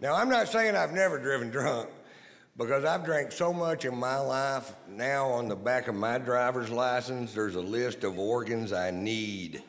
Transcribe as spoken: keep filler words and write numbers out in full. Now, I'm not saying I've never driven drunk, because I've drank so much in my life. Now, on the back of my driver's license, there's a list of organs I need.